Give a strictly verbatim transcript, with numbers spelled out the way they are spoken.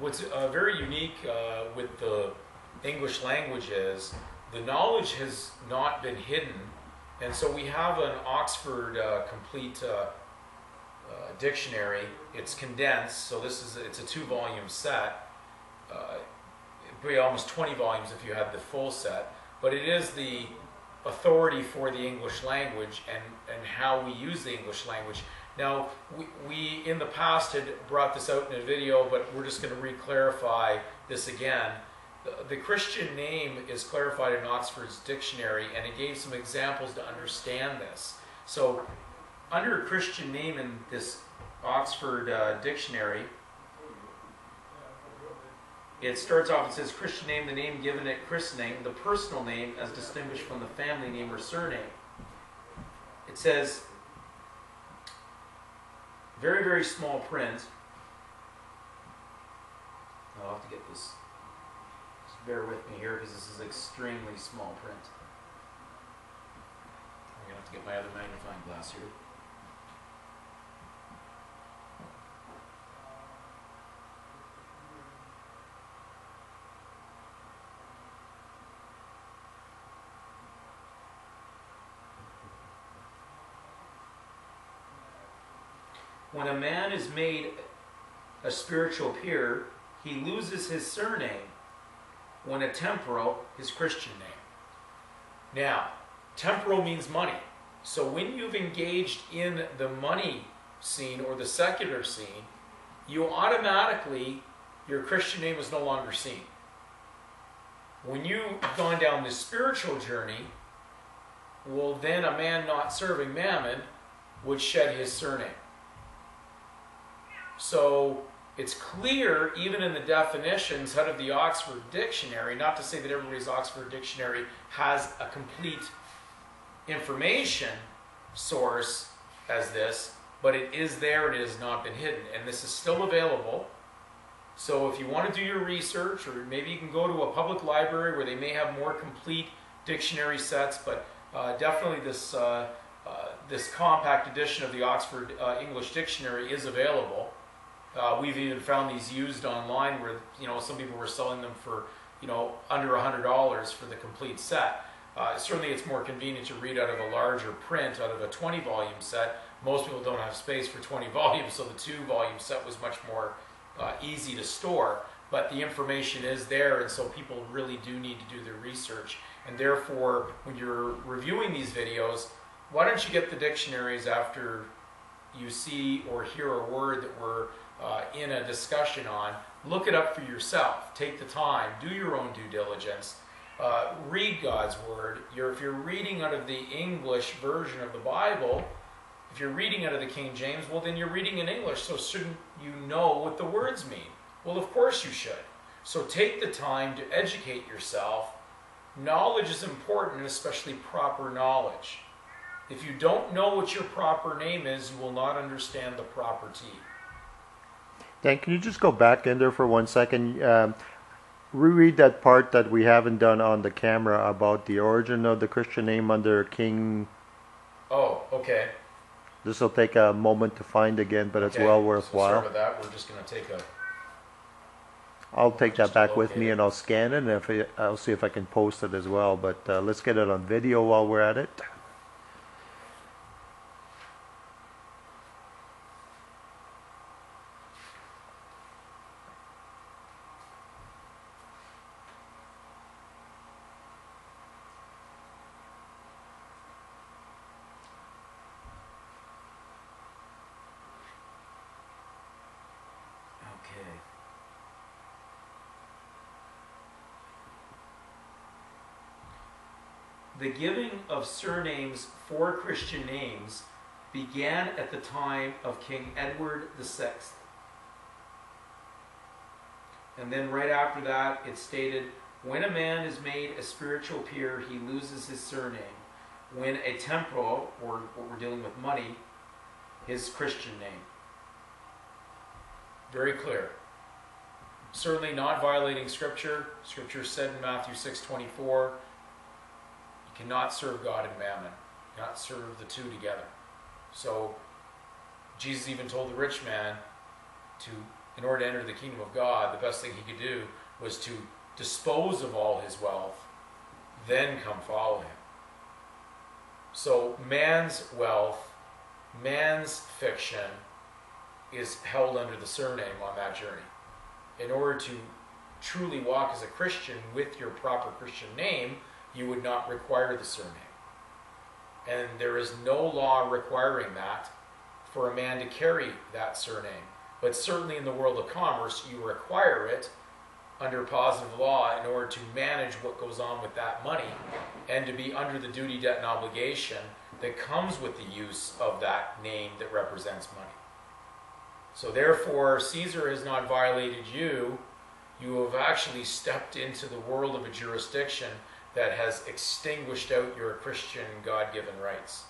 What's uh, very unique uh, with the English language is the knowledge has not been hidden, and so we have an Oxford uh, complete uh, uh, dictionary. It's condensed, so this is it's a two-volume set. Uh, it'd be almost twenty volumes if you had the full set, but it is the authority for the English language and and how we use the English language. Now, we, we in the past had brought this out in a video, but we're just going to re-clarify this again. The, the Christian name is clarified in Oxford's dictionary, and it gave some examples to understand this. So under a Christian name in this Oxford uh, dictionary, it starts off, it says, Christian name, the name given at christening, the personal name as distinguished from the family name or surname. It says, very, very small print. I'll have to get this. Just bear with me here because this is extremely small print. I'm going to have to get my other magnifying glass here. When a man is made a spiritual peer, he loses his surname. When a temporal, his Christian name. Now, temporal means money. So when you've engaged in the money scene or the secular scene, you automatically, your Christian name is no longer seen. When you've gone down this spiritual journey, well, then a man not serving mammon would shed his surname. So it's clear, even in the definitions out of the Oxford Dictionary, not to say that everybody's Oxford Dictionary has a complete information source as this, but it is there and it has not been hidden. And this is still available. So if you want to do your research, or maybe you can go to a public library where they may have more complete dictionary sets, but uh, definitely this, uh, uh, this compact edition of the Oxford uh, English Dictionary is available. Uh, we've even found these used online where, you know, some people were selling them for, you know, under one hundred dollars for the complete set. Uh, certainly it's more convenient to read out of a larger print, out of a twenty volume set. Most people don't have space for twenty volumes, so the two volume set was much more uh, easy to store. But the information is there, and so people really do need to do their research. And therefore, when you're reviewing these videos, why don't you get the dictionaries after you see or hear a word that we're Uh, in a discussion on? Look it up for yourself. Take the time. Do your own due diligence. Uh, read God's Word. You're, if you're reading out of the English version of the Bible, if you're reading out of the King James, well, then you're reading in English, so shouldn't you know what the words mean? Well, of course you should. So take the time to educate yourself. Knowledge is important, especially proper knowledge. If you don't know what your proper name is, you will not understand the property. Dan, can you just go back in there for one second? Um, reread that part that we haven't done on the camera about the origin of the Christian name under King. Oh, okay. This will take a moment to find again, but okay. It's well worthwhile. So sorry about that. We're just going to take a... I'll take that back with me, and I'll scan it, and if it, I'll see if I can post it as well. But uh, let's get it on video while we're at it. The giving of surnames for Christian names began at the time of King Edward the sixth. And then right after that, it stated, when a man is made a spiritual peer, he loses his surname. When a temporal, or what we're dealing with money, his Christian name. Very clear. Certainly not violating Scripture. Scripture said in Matthew six twenty-four, cannot serve God and mammon, not serve the two together. So Jesus even told the rich man to in order to enter the kingdom of God, the best thing he could do was to dispose of all his wealth, then come follow him. So man's wealth, man's fiction is held under the surname on that journey. In order to truly walk as a Christian with your proper Christian name, you would not require the surname. And there is no law requiring that for a man to carry that surname. But certainly in the world of commerce, you require it under positive law in order to manage what goes on with that money and to be under the duty, debt, and obligation that comes with the use of that name that represents money. So therefore, Caesar has not violated you. You have actually stepped into the world of a jurisdiction that has extinguished out your Christian God-given rights.